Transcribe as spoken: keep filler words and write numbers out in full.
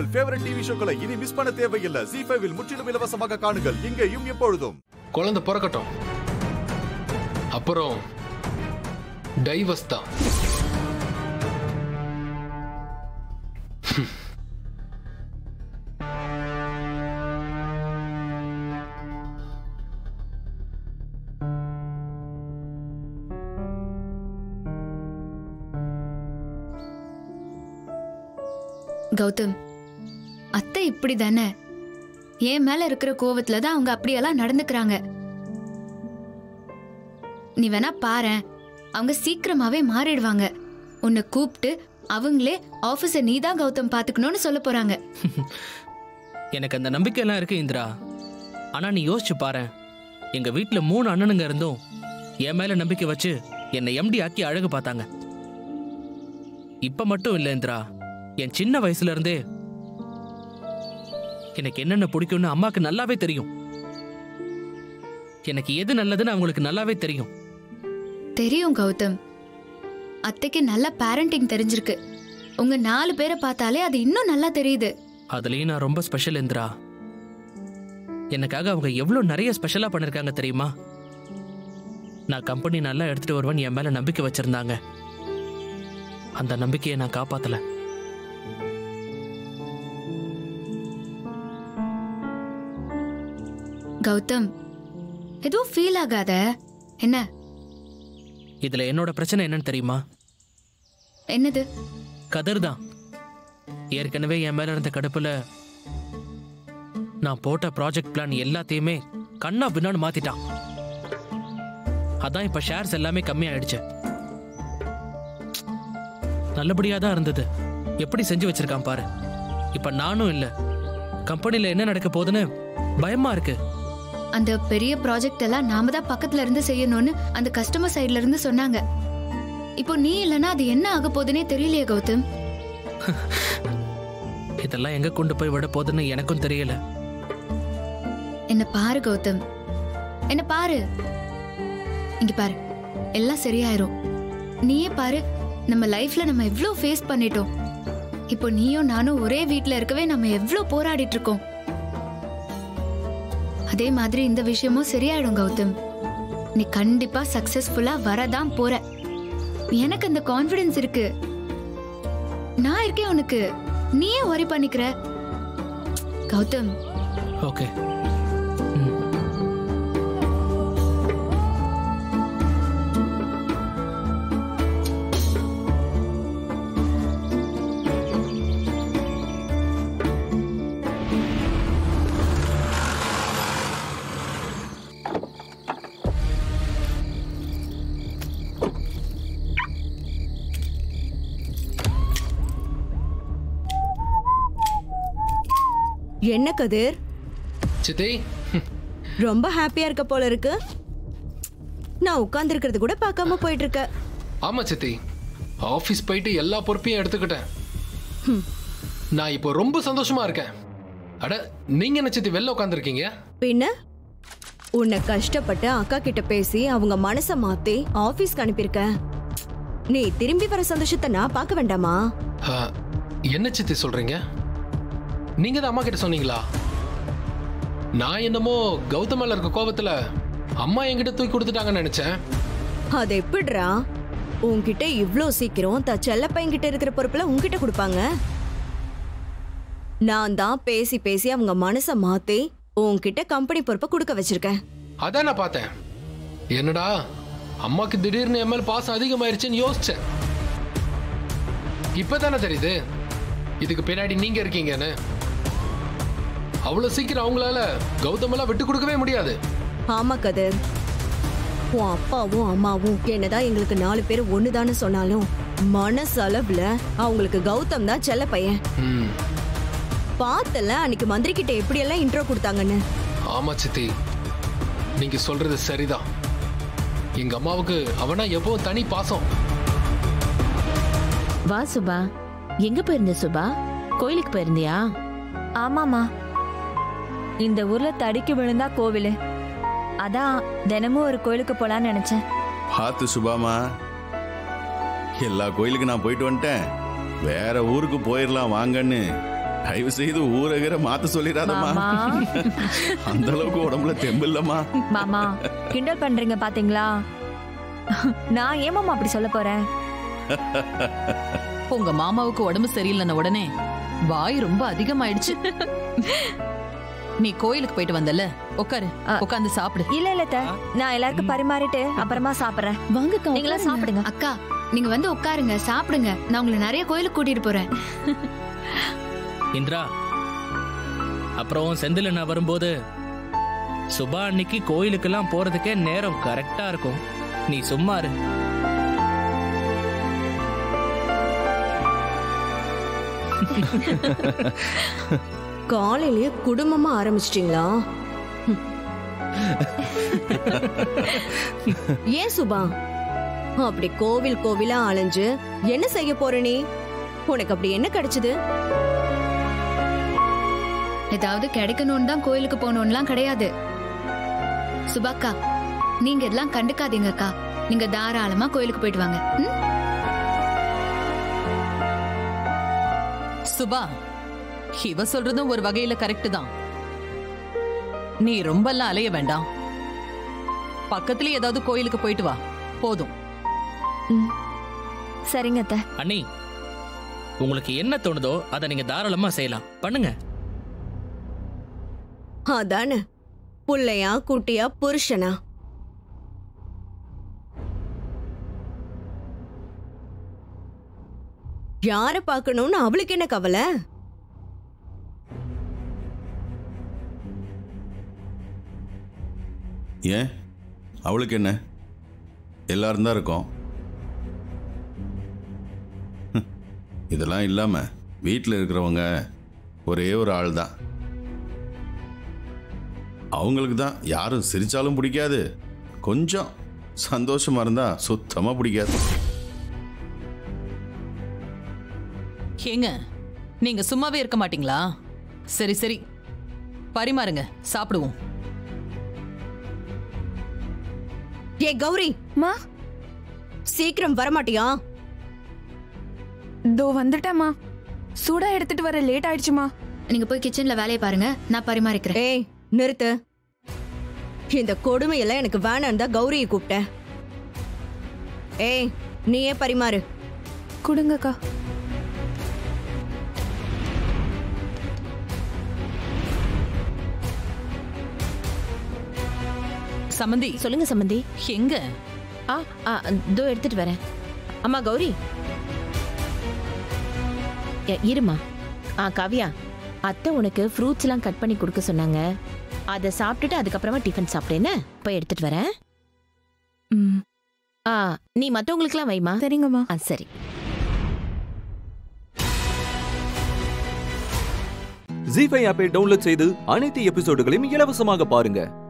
உங்கள் favourite TV ஷோக்களை இனி miss பண்ண தேவையில்லை. ஜீ ஃபைவ் இல் முற்றிலும் இலவசமாக காணுங்கள். இங்கேயும் எப்பொழுதும். குழந்தை பிறக்கட்டும், அப்புறம் டைவர்ஸ் தான். கௌதம், அத்தை இப்படி தானே என் மேல இருக்கிற கோவத்துல தான் அவங்க அப்படியெல்லாம் நடந்துக்கிறாங்க. நீ வேணா பாரு, அவங்க சீக்கிரமாவே மாறிடுவாங்க. உன்னை கூப்பிட்டு அவங்களே ஆபீஸை நீ தான் கௌதம் பாத்துக்கணும்னு சொல்ல போறாங்க. எனக்கு அந்த நம்பிக்கை எல்லாம் இருக்கு இந்திரா. ஆனா நீ யோசிச்சு பாரு, எங்க வீட்டுல மூணு அண்ணனுங்க இருந்தும் என் மேல நம்பிக்கை வச்சு என்னை எம்டி ஆக்கி அழகு பார்த்தாங்க. இப்ப மட்டும் இல்ல இந்திரா, என் சின்ன வயசுல இருந்தே எனக்கு என்னென்ன பிடிக்கும்னு அம்மாக்கு நல்லாவே தெரியும். எனக்கு எது நல்லதுன்னு அவங்களுக்கு நல்லாவே தெரியும். தெரியும் கௌதம், அத்தைக்கு நல்ல பேரண்டிங் தெரிஞ்சிருக்கு. உங்க நாலு பேரை பார்த்தாலே அது இன்னும் நல்லா தெரியுது. அதுலயும் நான் ரொம்ப ஸ்பெஷல் இந்திரா. எனக்காக அவங்க எவ்வளவு நிறைய ஸ்பெஷலா பண்ணிருக்காங்க தெரியுமா? நான் கம்பெனி நல்லா எடுத்துட்டு வருவேன் என் மேல நம்பிக்கை வச்சிருந்தாங்க. அந்த நம்பிக்கையை நான் காப்பாத்தல. கௌதம், எதுவும் ஃபீல் ஆகாத. என்ன இதுல என்னோட பிரச்சனை என்னன்னு தெரியுமா? என்னது? கதர் தான். ஏற்கனவே என் மேல இருந்த கடுப்புல நான் போட்ட ப்ராஜெக்ட் பிளான் எல்லாத்தையுமே கண்ணா பின்னான்னு மாத்திட்டான். அதான் இப்ப ஷேர்ஸ் எல்லாமே கம்மி ஆயிடுச்சு. நல்லபடியா தான் இருந்தது, எப்படி செஞ்சு வச்சிருக்கான் பாரு. இப்ப நானும் இல்ல, கம்பெனில என்ன நடக்க போகுதுன்னு பயமா இருக்கு. அந்த பெரிய ப்ராஜெக்ட் எல்லாம் நாம தான் பக்கத்துல இருந்து செய்யணும்னு அந்த கஸ்டமர் சைடுல இருந்து சொன்னாங்க. இப்போ நீ இல்லனா அது என்ன ஆக போதுனே தெரியலையே கௌதம். இதெல்லாம் எங்க கொண்டு போய் விட போதுன்னு எனக்கும் தெரியல. என்ன பாரு கௌதம், என்ன பாரு, இங்க பாரு, எல்லாம் சரியாயிரும். நீயே பாரு, நம்ம லைஃப்ல நம்ம எவ்ளோ ஃபேஸ் பண்ணிட்டோம். இப்போ நீயும் நானும் ஒரே வீட்டுல இருக்கவே நம்ம எவ்ளோ போராடிட்டு இருக்கோம். அதே மாதிரி இந்த விஷயமும் சரியாயிடும் கௌதம். நீ கண்டிப்பா சக்சஸ்ஃபுல்லா வரதான் போற. எனக்கு அந்த கான்ஃபிடன்ஸ் இருக்கு. நான் இருக்கேன் உனக்கு, நீயே worry பண்ணிக்கிற கௌதம். ஓகே என்ன கதிர், சித்தி ரொம்ப ஹாப்பியா இருக்க போல இருக்கு. நான் உட்கார்ந்து இருக்கிறது கூட பார்க்காம போயிட்டு இருக்க. ஆமா சித்தி, ஆபீஸ் போயிட்டு எல்லா பொறுப்பையும் எடுத்துக்கிட்டேன். நான் இப்போ ரொம்ப சந்தோஷமா இருக்கேன். அட நீங்க என்ன சித்தி வெளில உட்காந்துருக்கீங்க? பின்ன உன்னை கஷ்டப்பட்டு அக்கா கிட்ட பேசி அவங்க மனசை மாத்தி ஆபீஸ்க்கு அனுப்பியிருக்க. நீ திரும்பி வர சந்தோஷத்தை நான் பார்க்க வேண்டாமா? என்ன சித்தி சொல்றீங்க? நீங்க தான் அம்மா கிட்ட சொன்னீங்களா? நான் என்னமோ கௌதமால இருக்க கோபத்துல அம்மா என்கிட்ட தூக்கி கொடுத்துட்டாங்கன்னு நினைச்சேன். அது எப்படிடா உன்கிட்ட இவ்ளோ சீக்கிரம் த செல்ல பையன்கிட்ட இருக்கிற பொறுப்புல உன்கிட்ட கொடுப்பாங்க? நான் தான் பேசி பேசி அவங்க மனசை மாத்தி உன்கிட்ட கம்பெனி பொறுப்பை கொடுக்க வச்சிருக்கேன். அதான் நான் பார்த்தேன், என்னடா அம்மாக்கு திடீர்னு என் மேல பாசம் அதிகமாயிருச்சுன்னு யோசிச்சேன். இப்பதானே தெரியுது இதுக்கு பின்னாடி நீங்க இருக்கீங்கன்னு. அவ்வளவு சீக்கிரம் அவங்களால கௌதம் எல்லாம் விட்டு கொடுக்கவே முடியாது. ஆமா கதிர், உன் அப்பாவும் அம்மாவும் என்னதான் எங்களுக்கு நாலு பேர் ஒண்ணுதான்னு சொன்னாலும் மனசளவுல அவங்களுக்கு கௌதம் தான் செல்ல பையன். பார்த்தல அன்னைக்கு மந்திரி கிட்ட எப்படி எல்லாம் இன்ட்ரோ கொடுத்தாங்கன்னு. ஆமா சித்தி, நீங்க சொல்றது சரிதான். எங்க அம்மாவுக்கு அவனா எப்பவும் தனி பாசம். வா சுபா, எங்க போயிருந்த சுபா? கோயிலுக்கு போயிருந்தியா? ஆமாமா, இந்த ஊர்ல தடிக்கு விழுந்தா கோவிலு, அதான் தினமும் ஒரு கோயிலுக்கு போலான்னு நினைச்சேன். பாத்து சுபாமா, எல்லா கோயிலுக்கு நான் போயிட்டு வந்துட்டேன், வேற ஊருக்கு போயிடலாம் வாங்கன்னு தயவு செய்து ஊரகர மாத்த சொல்லிடாதம்மா. அந்த அளவுக்கு உடம்புல தெம்பில்லம்மா. மாமா கிண்டல் பண்றீங்க பாத்தீங்களா? நான் ஏமாமா அப்படி சொல்ல போறேன். உங்க மாமாவுக்கு உடம்பு சரியில்லைன்னு உடனே வாய் ரொம்ப அதிகமாயிடுச்சு. நீ கோயிலுக்கு போயிட்டு வந்தல, உட்காரு, உட்காந்து சாப்பிடு. இல்ல இல்ல தா, நான் எல்லாருக்கும் பரிமாறிட்டு அப்புறமா சாப்பிடுறேன். வாங்க நீங்களா சாப்பிடுங்க. அக்கா நீங்க வந்து உட்காருங்க, சாப்பிடுங்க. நான் உங்களை நிறைய கோயிலுக்கு கூட்டிட்டு போறேன். இந்திரா, அப்புறம் செந்தில் நான் வரும்போது சுபா அன்னைக்கு கோயிலுக்கெல்லாம் போறதுக்கே நேரம் கரெக்டா இருக்கும். நீ சும்மா இரு. காலையிலேயே குடும்பமா ஆரம்பிச்சிட்டீங்களா? ஏன் சுபா அப்படி கோவில் கோவிலா அலைஞ்சு என்ன செய்ய போற நீ? உனக்கு அப்படி என்ன கிடைச்சது? ஏதாவது கிடைக்கணும்னு தான் கோயிலுக்கு போகணும்லாம் கிடையாது சுபாக்கா. நீங்க எல்லாம் கண்டுக்காதீங்க அக்கா. நீங்க தாராளமா கோயிலுக்கு போயிட்டு வாங்க. சுபா, இவ சொல்றதும் ஒரு வகையில கரெக்ட் தான். நீ ரொம்ப எல்லாம் அலைய வேண்டாம். பக்கத்துல ஏதாவது கோயிலுக்கு போயிட்டு வா, போதும். சரிங்க அத்தை. அண்ணி, உங்களுக்கு என்ன தோணுதோ அத நீங்க தாராளமா செய்யலாம், பண்ணுங்க. அதான புள்ளையா குட்டியா புருஷனா யார பாக்கணும்னு அவளுக்கு என்ன கவலை? ஏன் அவளுக்கு என்ன? எல்லாரும் தான் இருக்கோம். இதெல்லாம் இல்லாம வீட்டில் இருக்கிறவங்க ஒரே ஒரு ஆள் தான். அவங்களுக்கு தான் யாரும் சிரிச்சாலும் பிடிக்காது, கொஞ்சம் சந்தோஷமா இருந்தா சுத்தமா பிடிக்காது. ஏங்க நீங்க சும்மாவே இருக்க மாட்டீங்களா? சரி சரி பரிமாறுங்க, சாப்பிடுவோம். ஏ கௌரி, மா சீக்கிரம் வரமாட்டியா? தோ வந்துட்டேம்மா. சூடா எடுத்துட்டு வர லேட் ஆயிடுச்சுமா. நீங்க போய் கிச்சன்ல வேலையை பாருங்க, நான் பரிமாறிக்கிறேன். ஏய் நிறுத்து, இந்த கொடுமையெல்லாம் எனக்கு வேணான்னு தான் கௌரியை கூப்பிட்டேன். ஏய் நீயே பரிமாறு. கொடுங்கக்கா. சமந்தி, சொல்லுங்க சமந்தி. எங்க? ஆ இதோ எடுத்துட்டு வரேன். அம்மா கௌரி இருமா. ஆ காவியா, அத்தை உனக்கு ஃப்ரூட்ஸ் எல்லாம் கட் பண்ணி கொடுக்க சொன்னாங்க. அதை சாப்பிட்டுட்டு அதுக்கப்புறமா டிஃபன் சாப்பிட்டேன்னு போய் எடுத்துட்டு வரேன். ஆ நீ மற்றவங்களுக்குலாம் வைமா. சரிங்கம்மா. ஆ சரி. ஜீ ஃபைவ் ஆப்பை டவுன்லோட் செய்து அனைத்து எபிசோடுகளையும் இலவசமாக பாருங்க.